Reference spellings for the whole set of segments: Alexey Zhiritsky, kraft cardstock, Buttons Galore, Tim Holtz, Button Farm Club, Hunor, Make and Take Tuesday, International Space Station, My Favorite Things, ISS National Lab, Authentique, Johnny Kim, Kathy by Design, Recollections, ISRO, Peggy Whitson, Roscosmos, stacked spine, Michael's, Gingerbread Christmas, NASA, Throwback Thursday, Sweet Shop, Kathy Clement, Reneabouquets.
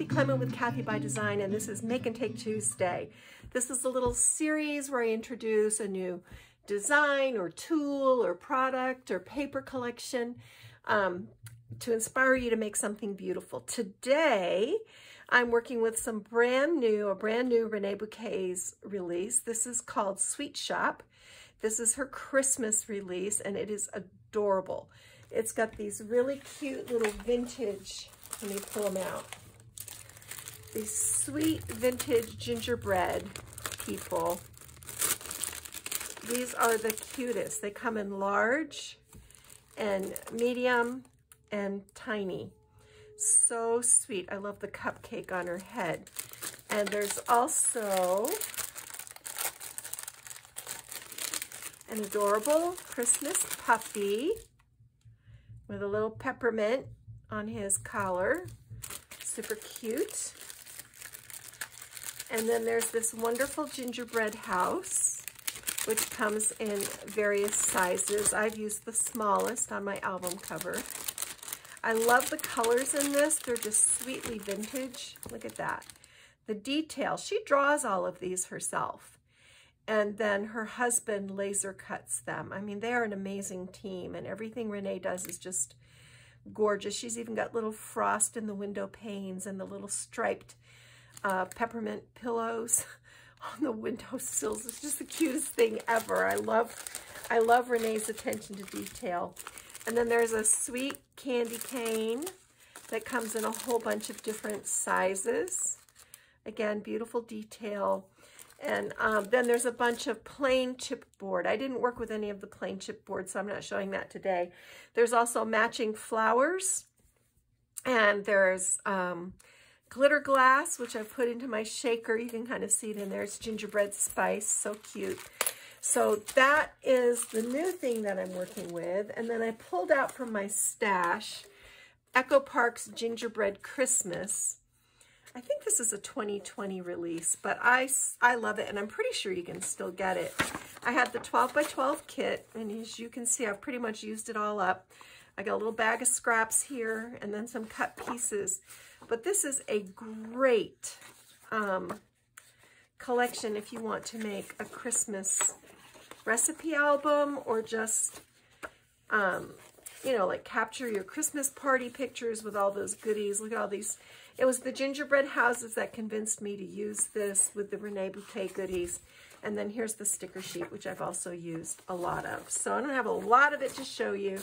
Kathy Clement with Kathy by Design, and this is Make and Take Tuesday. This is a little series where I introduce a new design or tool or product or paper collection to inspire you to make something beautiful. Today, I'm working with some a brand new Reneabouquets release. This is called Sweet Shop. This is her Christmas release, and it is adorable. It's got these really cute little vintage, let me pull them out, these sweet vintage gingerbread people. These are the cutest. They come in large and medium and tiny. So sweet. I love the cupcake on her head. And there's also an adorable Christmas puppy with a little peppermint on his collar. Super cute. And then there's this wonderful gingerbread house, which comes in various sizes. I've used the smallest on my album cover. I love the colors in this. They're just sweetly vintage. Look at that. The detail. She draws all of these herself. And then her husband laser cuts them. I mean, they are an amazing team, and everything Renee does is just gorgeous. She's even got little frost in the window panes and the little striped peppermint pillows on the windowsills. It's just the cutest thing ever. I love Renee's attention to detail. And then there's a sweet candy cane that comes in a whole bunch of different sizes. Again, beautiful detail. And then there's a bunch of plain chipboard. I didn't work with any of the plain chipboard, so I'm not showing that today. There's also matching flowers, and there's glitter glass, which I put into my shaker. You can kind of see it in there. It's gingerbread spice, so cute. So that is the new thing that I'm working with. And then I pulled out from my stash Echo Park's Gingerbread Christmas. I think this is a 2020 release, but I love it, and I'm pretty sure you can still get it. I had the 12 by 12 kit, and as you can see, I've pretty much used it all up. I got a little bag of scraps here and then some cut pieces, but this is a great collection if you want to make a Christmas recipe album, or just, you know, like capture your Christmas party pictures with all those goodies. Look at all these. It was the gingerbread houses that convinced me to use this with the Reneabouquets goodies. And then here's the sticker sheet, which I've also used a lot of. So I don't have a lot of it to show you,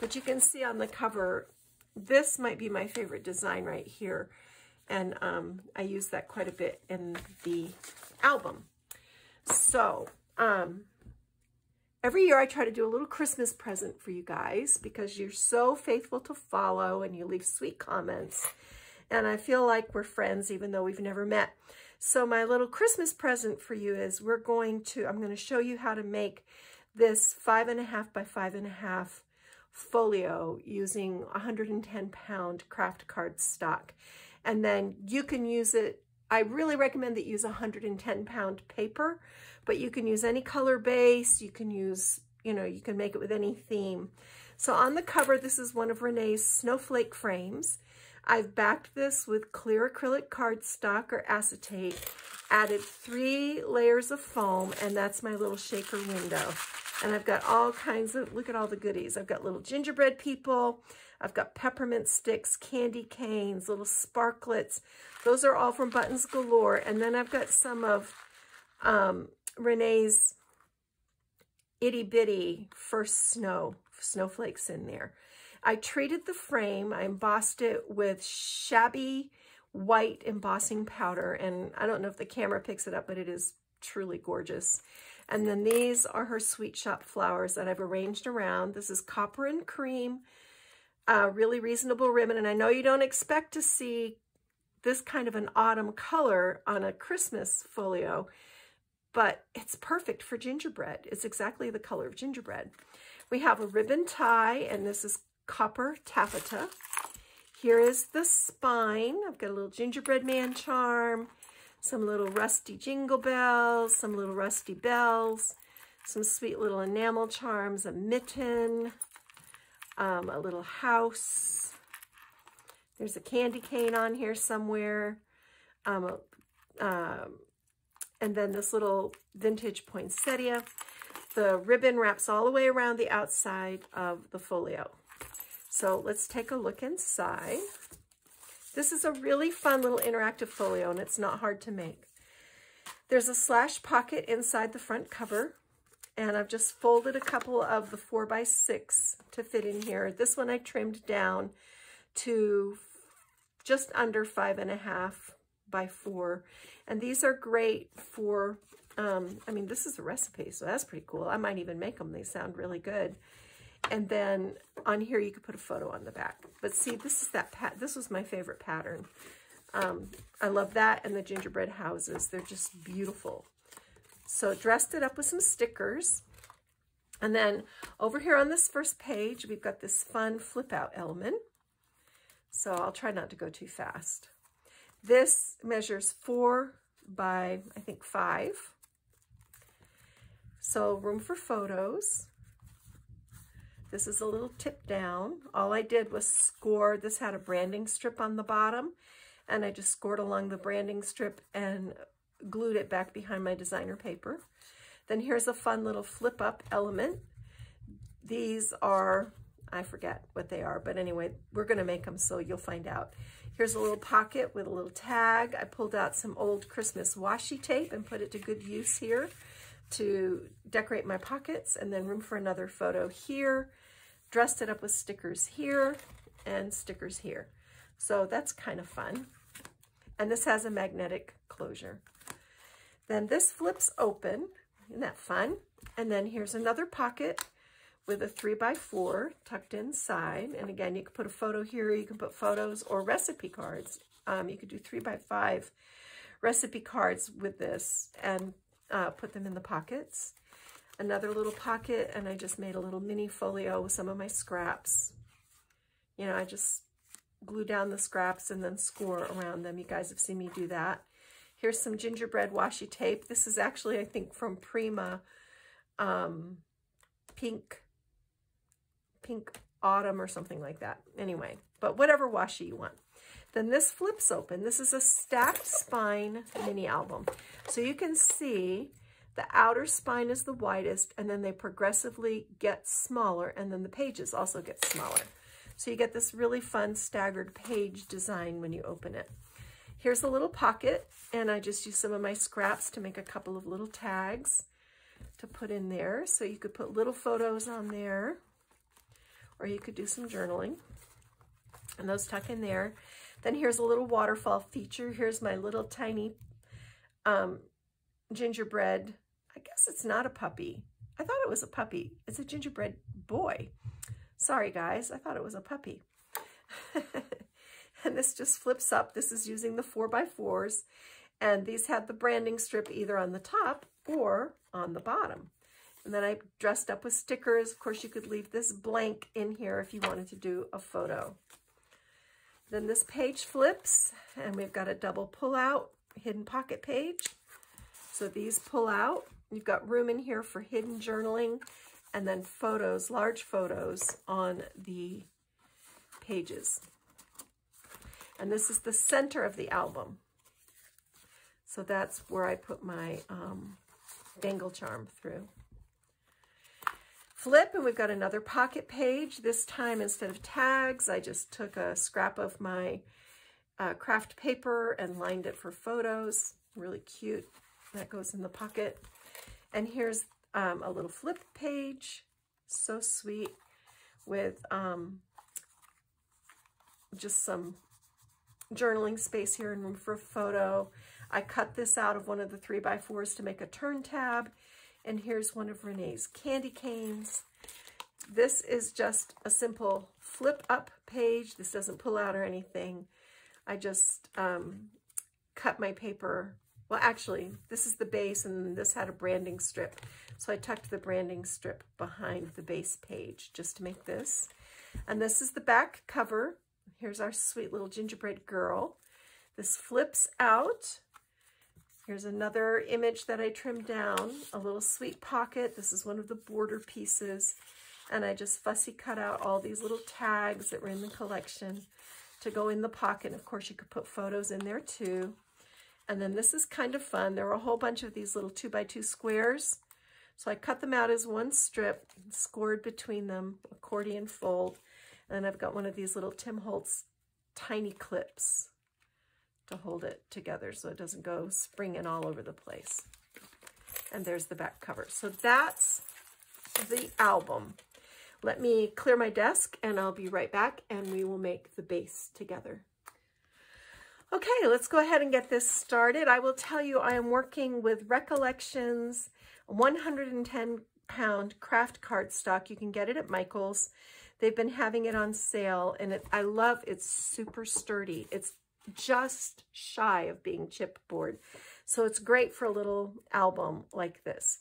but you can see on the cover, this might be my favorite design right here. And I use that quite a bit in the album. So every year I try to do a little Christmas present for you guys, because you're so faithful to follow and you leave sweet comments. And I feel like we're friends, even though we've never met. So my little Christmas present for you is I'm going to show you how to make this 5.5 by 5.5 folio using 110-pound craft card stock. And then you can use it. I really recommend that you use 110-pound paper, but you can use any color base. You can use, you know, you can make it with any theme. So on the cover, this is one of Renee's snowflake frames. I've backed this with clear acrylic cardstock or acetate, added 3 layers of foam, and that's my little shaker window. And I've got all kinds of, look at all the goodies. I've got little gingerbread people. I've got peppermint sticks, candy canes, little sparklets. Those are all from Buttons Galore. And then I've got some of Renee's itty bitty first snowflakes in there. I treated the frame, I embossed it with shabby white embossing powder, and I don't know if the camera picks it up, but it is truly gorgeous. And then these are her Sweet Shop flowers that I've arranged around. This is copper and cream, really reasonable ribbon, and I know you don't expect to see this kind of an autumn color on a Christmas folio, but it's perfect for gingerbread. It's exactly the color of gingerbread. We have a ribbon tie, and this is copper taffeta. Here is the spine. I've got a little gingerbread man charm, some little rusty jingle bells, some little rusty bells, some sweet little enamel charms, a mitten, a little house, There's a candy cane on here somewhere. And then this little vintage poinsettia. The ribbon wraps all the way around the outside of the folio. So let's take a look inside. This is a really fun little interactive folio, and it's not hard to make. There's a slash pocket inside the front cover, and I've just folded a couple of the 4x6 to fit in here. This one I trimmed down to just under 5.5 by 4, and these are great for, I mean, this is a recipe, so that's pretty cool. I might even make them. They sound really good. And then on here, you could put a photo on the back. But see, this is that this was my favorite pattern. I love that and the gingerbread houses. They're just beautiful. So dressed it up with some stickers. And then over here on this first page, we've got this fun flip out element. So I'll try not to go too fast. This measures 4 by, I think, 5. So room for photos. This is a little tip down. All I did was score. This had a branding strip on the bottom, and I just scored along the branding strip and glued it back behind my designer paper. Then here's a fun little flip up element. These are, I forget what they are, but anyway, we're gonna make them, so you'll find out. Here's a little pocket with a little tag. I pulled out some old Christmas washi tape and put it to good use here to decorate my pockets, and then room for another photo here. Dressed it up with stickers here and stickers here. So that's kind of fun. And this has a magnetic closure. Then this flips open. Isn't that fun? And then here's another pocket with a 3x4 tucked inside. And again, you can put a photo here. You can put photos or recipe cards. You could do 3x5 recipe cards with this and put them in the pockets. Another little pocket, and I just made a little mini folio with some of my scraps. You know, I just glue down the scraps and then score around them. You guys have seen me do that. Here's some gingerbread washi tape. This is actually, I think, from Prima, pink autumn or something like that. Anyway, but whatever washi you want. Then this flips open. This is a stacked spine mini album. So you can see the outer spine is the widest, and then they progressively get smaller, and then the pages also get smaller. So you get this really fun staggered page design when you open it. Here's a little pocket, and I just used some of my scraps to make a couple of little tags to put in there. So you could put little photos on there, or you could do some journaling, and those tuck in there. Then here's a little waterfall feature. Here's my little tiny gingerbread. I guess it's not a puppy. I thought it was a puppy. It's a gingerbread boy. Sorry, guys. I thought it was a puppy. And this just flips up. This is using the 4x4s. And these had the branding strip either on the top or on the bottom. And then I dressed up with stickers. Of course, you could leave this blank in here if you wanted to do a photo. Then this page flips, and we've got a double pull-out hidden pocket page. So these pull out. You've got room in here for hidden journaling, and then photos, large photos on the pages. And this is the center of the album. So that's where I put my dangle charm through. Flip, and we've got another pocket page. This time, instead of tags, I just took a scrap of my craft paper and lined it for photos. Really cute. That goes in the pocket. And here's a little flip page, so sweet, with just some journaling space here and room for a photo. I cut this out of one of the 3x4s to make a turn tab. And here's one of Renee's candy canes. This is just a simple flip up page. This doesn't pull out or anything. I just cut my paper. Well, actually, this is the base, and this had a branding strip. So I tucked the branding strip behind the base page just to make this. And this is the back cover. Here's our sweet little gingerbread girl. This flips out. Here's another image that I trimmed down, a little sweet pocket. This is one of the border pieces. And I just fussy cut out all these little tags that were in the collection to go in the pocket. And of course, you could put photos in there too. And then this is kind of fun. There are a whole bunch of these little 2x2 squares. So I cut them out as one strip, and scored between them, accordion fold. And then I've got one of these little Tim Holtz tiny clips to hold it together so it doesn't go springing all over the place. And there's the back cover. So that's the album. Let me clear my desk and I'll be right back and we will make the base together. Okay, let's go ahead and get this started. I will tell you I am working with Recollections 110-pound craft cardstock. You can get it at Michael's. They've been having it on sale and it's super sturdy. It's just shy of being chipboard. So it's great for a little album like this.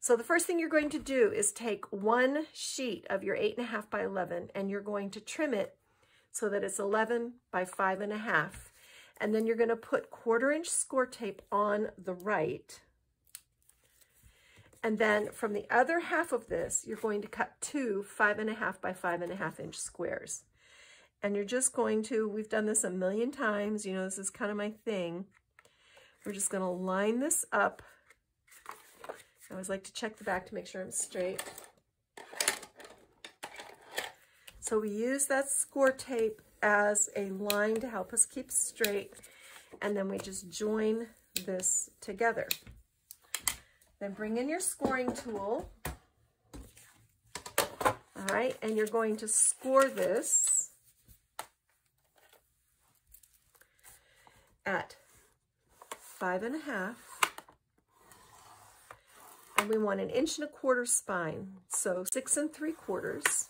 So the first thing you're going to do is take one sheet of your 8.5 by 11 and you're going to trim it so that it's 11 by 5.5. And then you're going to put 1/4 inch score tape on the right. And then from the other half of this, you're going to cut 2 5.5 by 5.5 inch squares. And you're just going to, we've done this a million times, you know, this is kind of my thing. We're just going to line this up. I always like to check the back to make sure I'm straight. So we use that score tape as a line to help us keep straight. And then we just join this together. Then bring in your scoring tool. All right, and you're going to score this at 5.5, and we want an 1.25 inch spine, so 6 3/4.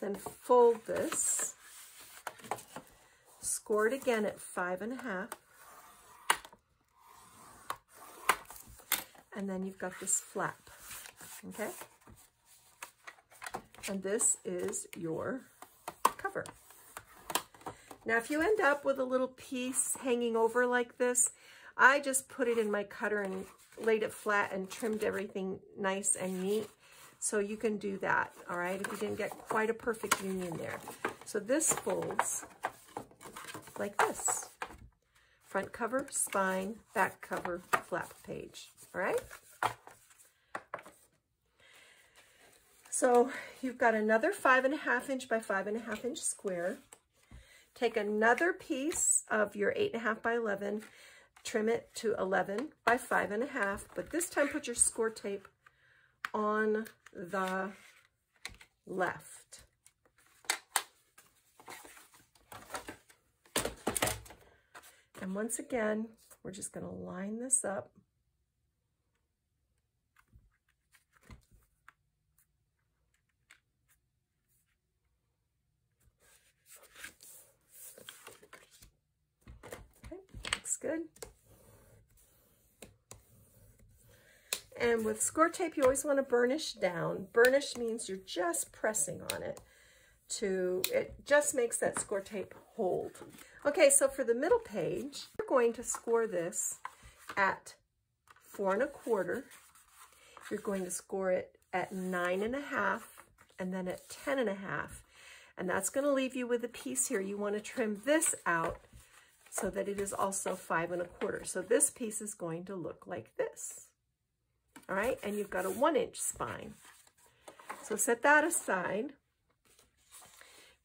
Then fold this, score it again at 5.5, and then you've got this flap, okay? And this is your cover. Now, if you end up with a little piece hanging over like this, I just put it in my cutter and laid it flat and trimmed everything nice and neat. So you can do that, all right, if you didn't get quite a perfect union there. So this folds like this. Front cover, spine, back cover, flap page, all right? So you've got another 5.5 inch by 5.5 inch square. Take another piece of your 8.5 by 11, trim it to 11 by 5.5, but this time put your score tape on the left. And once again, we're just going to line this up. Good. And with score tape, you always want to burnish down. Burnish means you're just pressing on it to, it just makes that score tape hold. Okay, so for the middle page, we're going to score this at 4.25. You're going to score it at 9.5 and then at 10.5. And that's going to leave you with a piece here. You want to trim this out so that it is also 5.25. So this piece is going to look like this. All right, and you've got a 1 inch spine. So set that aside.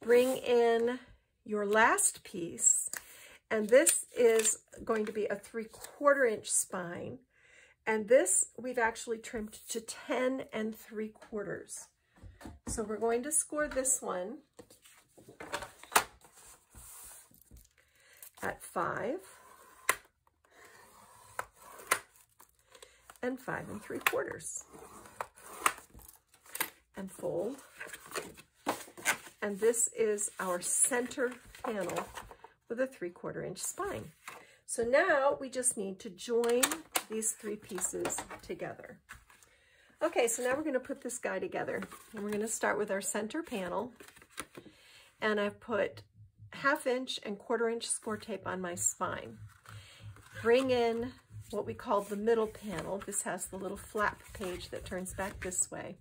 Bring in your last piece, and this is going to be a 3/4 inch spine. And this we've actually trimmed to 10 3/4. So we're going to score this one at 5 and 5 3/4, and fold. And this is our center panel with a 3/4 inch spine. So now we just need to join these three pieces together. Okay, so now we're going to put this guy together, and we're going to start with our center panel. And I've put 1/2 inch and 1/4 inch score tape on my spine. Bring in what we call the middle panel. This has the little flap page that turns back this way.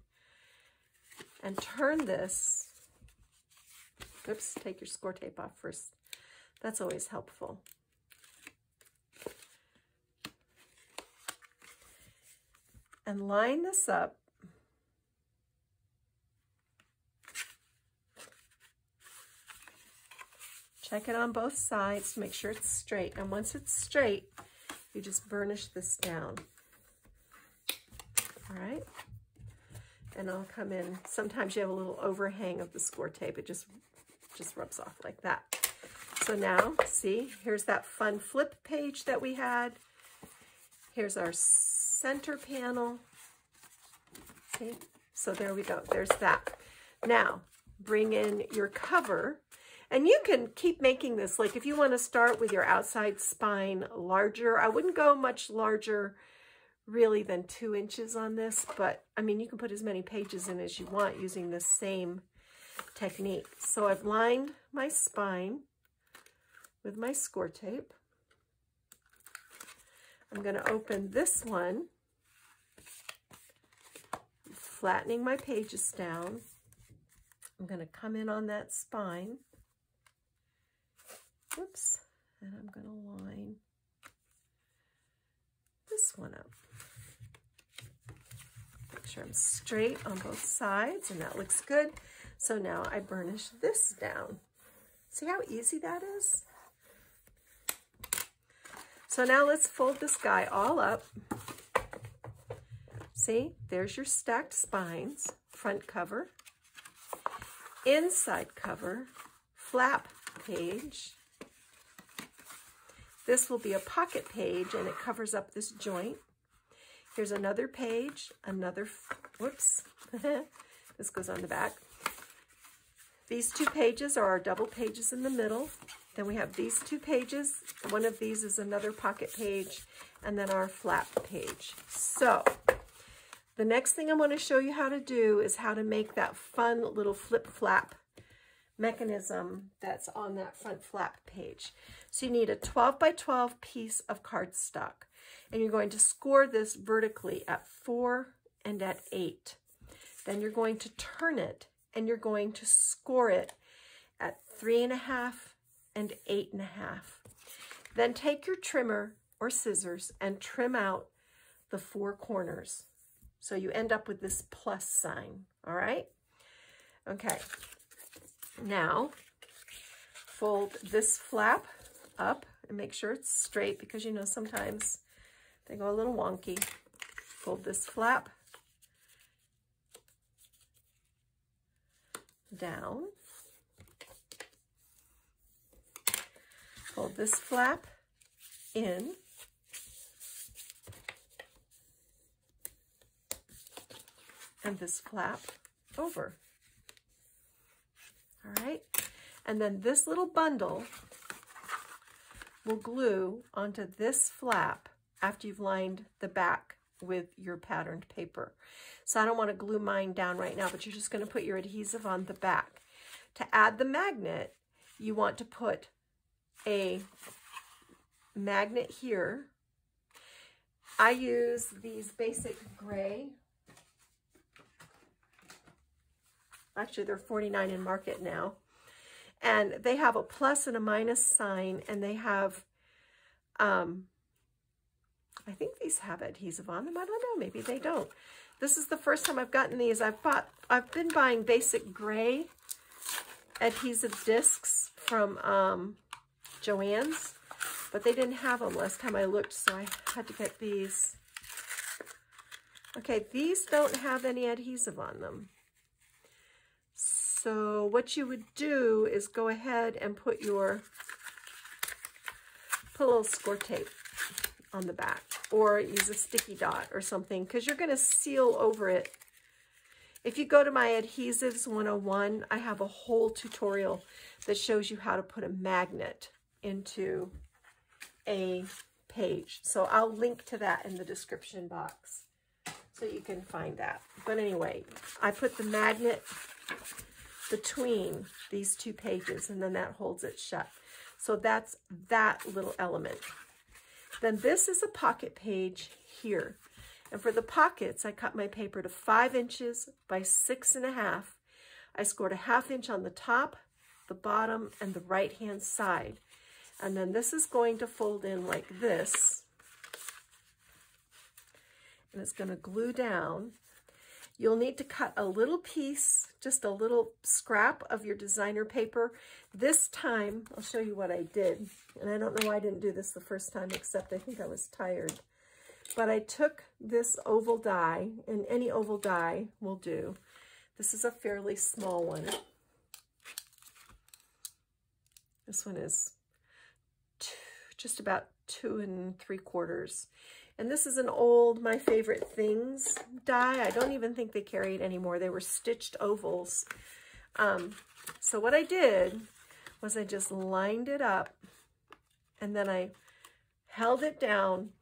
and turn this. Oops, take your score tape off first. That's always helpful. And line this up. Check it on both sides to make sure it's straight. And once it's straight, you just burnish this down. All right. And I'll come in. Sometimes you have a little overhang of the score tape. It just rubs off like that. So now, see, here's that fun flip page that we had. Here's our center panel. See? So there we go. There's that. Now, bring in your cover. And you can keep making this. Like if you want to start with your outside spine larger, I wouldn't go much larger really than 2 inches on this, but I mean, you can put as many pages in as you want using the same technique. So I've lined my spine with my score tape. I'm going to open this one, flattening my pages down. I'm going to come in on that spine. Oops, and I'm going to line this one up. Make sure I'm straight on both sides, and that looks good. So now I burnish this down. See how easy that is? So now let's fold this guy all up. See, there's your stacked spines, front cover, inside cover, flap page. This will be a pocket page, and it covers up this joint. Here's another page, another, whoops, this goes on the back. These two pages are our double pages in the middle. Then we have these two pages. One of these is another pocket page, and then our flap page. So the next thing I want to show you how to do is how to make that fun little flip flap mechanism that's on that front flap page. So you need a 12 by 12 piece of cardstock, and you're going to score this vertically at 4 and at 8. Then you're going to turn it, and you're going to score it at 3.5 and 8.5. Then take your trimmer or scissors and trim out the four corners. So you end up with this plus sign, all right? Okay, now fold this flap up and make sure it's straight, because you know sometimes they go a little wonky. Fold this flap down, fold this flap in, and this flap over. All right, and then this little bundle will glue onto this flap after you've lined the back with your patterned paper. So I don't want to glue mine down right now, but you're just going to put your adhesive on the back. To add the magnet, you want to put a magnet here. I use these basic gray. Actually, they're $49 in market now. And they have a plus and a minus sign, and they have, I think these have adhesive on them. I don't know, maybe they don't. This is the first time I've gotten these. I've been buying basic gray adhesive discs from Joann's, but they didn't have them last time I looked, so I had to get these. Okay, these don't have any adhesive on them. So what you would do is go ahead and put your, put a little score tape on the back, or use a sticky dot or something, because you're going to seal over it. If you go to my Adhesives 101, I have a whole tutorial that shows you how to put a magnet into a page. So I'll link to that in the description box so you can find that. But anyway, I put the magnet between these two pages, and then that holds it shut. So that's that little element. Then this is a pocket page here, And for the pockets, I cut my paper to 5 inches by 6.5. I scored a 1/2 inch on the top, the bottom, and the right-hand side. And then this is going to fold in like this. And it's going to glue down. You'll need to cut a little piece, just a little scrap of your designer paper. This time, I'll show you what I did. And I don't know why I didn't do this the first time, except I think I was tired. But I took this oval die, and any oval die will do. This is a fairly small one. This one is just about 2 3/4. And this is an old My Favorite Things die. I don't even think they carry it anymore. They were stitched ovals. So what I did was I just lined it up, and then I held it down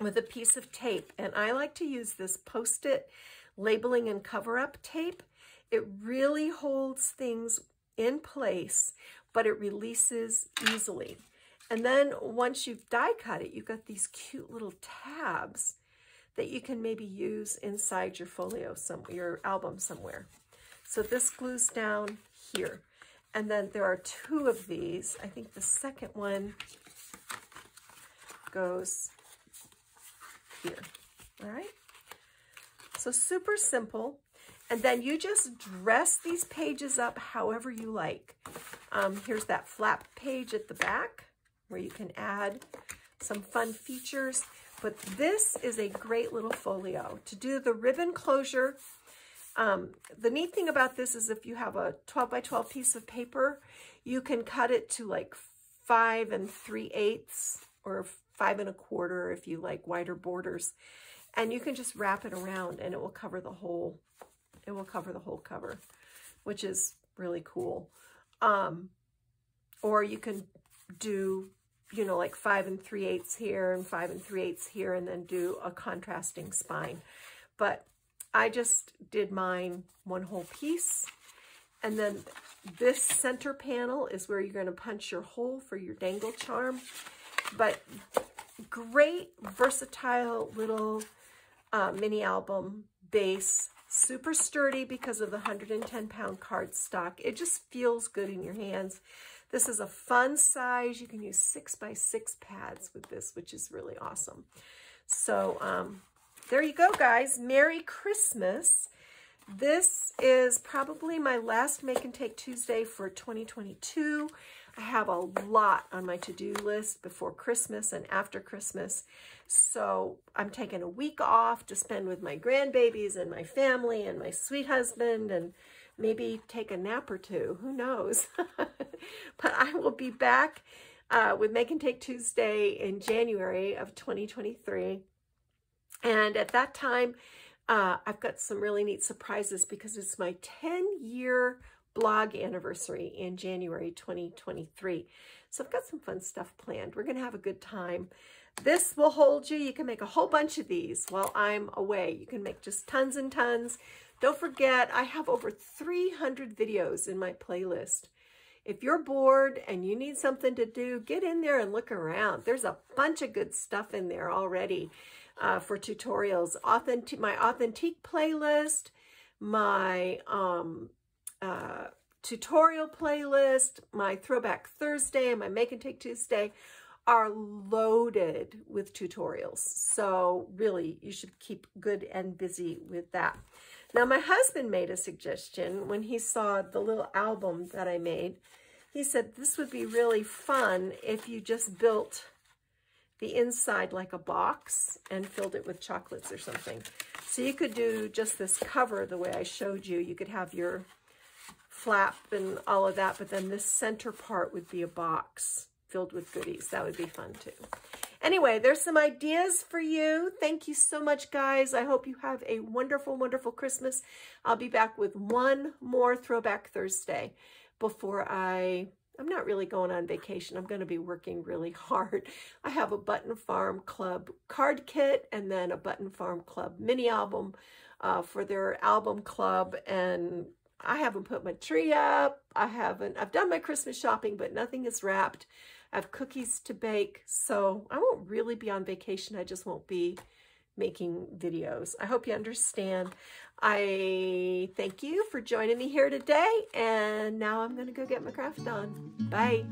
with a piece of tape. And I like to use this Post-it labeling and cover-up tape. It really holds things in place, but it releases easily. And then once you've die cut it, you've got these cute little tabs that you can maybe use inside your folio, your album somewhere. So this glues down here. And then there are 2 of these. I think the second one goes here, all right? So super simple. And then you just dress these pages up however you like. Here's that flap page at the back, where you can add some fun features. But this is a great little folio. To do the ribbon closure, the neat thing about this is if you have a 12 by 12 piece of paper, you can cut it to like 5 3/8 or 5 1/4 if you like wider borders. And you can just wrap it around and it will cover the whole, cover, which is really cool. Or you can do, you know, like 5 3/8 here and 5 3/8 here, and then do a contrasting spine. But I just did mine one whole piece. And then this center panel is where you're going to punch your hole for your dangle charm. But great, versatile little mini album base. Super sturdy because of the 110-pound cardstock. It just feels good in your hands. This is a fun size. You can use 6 by 6 pads with this, which is really awesome. So there you go, guys. Merry Christmas. This is probably my last Make and Take Tuesday for 2022. I have a lot on my to-do list before Christmas and after Christmas. So I'm taking a week off to spend with my grandbabies and my family and my sweet husband, and maybe take a nap or two, who knows? But I will be back with Make and Take Tuesday in January of 2023. And at that time, I've got some really neat surprises because it's my 10-year blog anniversary in January 2023. So I've got some fun stuff planned. We're gonna have a good time. This will hold you. You can make a whole bunch of these while I'm away. You can make just tons and tons. Don't forget, I have over 300 videos in my playlist. If you're bored and you need something to do, get in there and look around. There's a bunch of good stuff in there already for tutorials. My Authentique playlist, my tutorial playlist, my Throwback Thursday, and my Make and Take Tuesday are loaded with tutorials. So really, you should keep good and busy with that. Now, my husband made a suggestion when he saw the little album that I made. He said, this would be really fun if you just built the inside like a box and filled it with chocolates or something. So you could do just this cover the way I showed you. You could have your flap and all of that, but then this center part would be a box filled with goodies. That would be fun too. Anyway, there's some ideas for you. Thank you so much, guys. I hope you have a wonderful, wonderful Christmas. I'll be back with one more Throwback Thursday before I'm not really going on vacation. I'm going to be working really hard. I have a Button Farm Club card kit and then a Button Farm Club mini album for their album club. And I haven't put my tree up. I've done my Christmas shopping, but nothing is wrapped. I have cookies to bake, so I won't really be on vacation. I just won't be making videos. I hope you understand. I thank you for joining me here today, and now I'm going to go get my craft on. Bye.